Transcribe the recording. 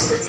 Let's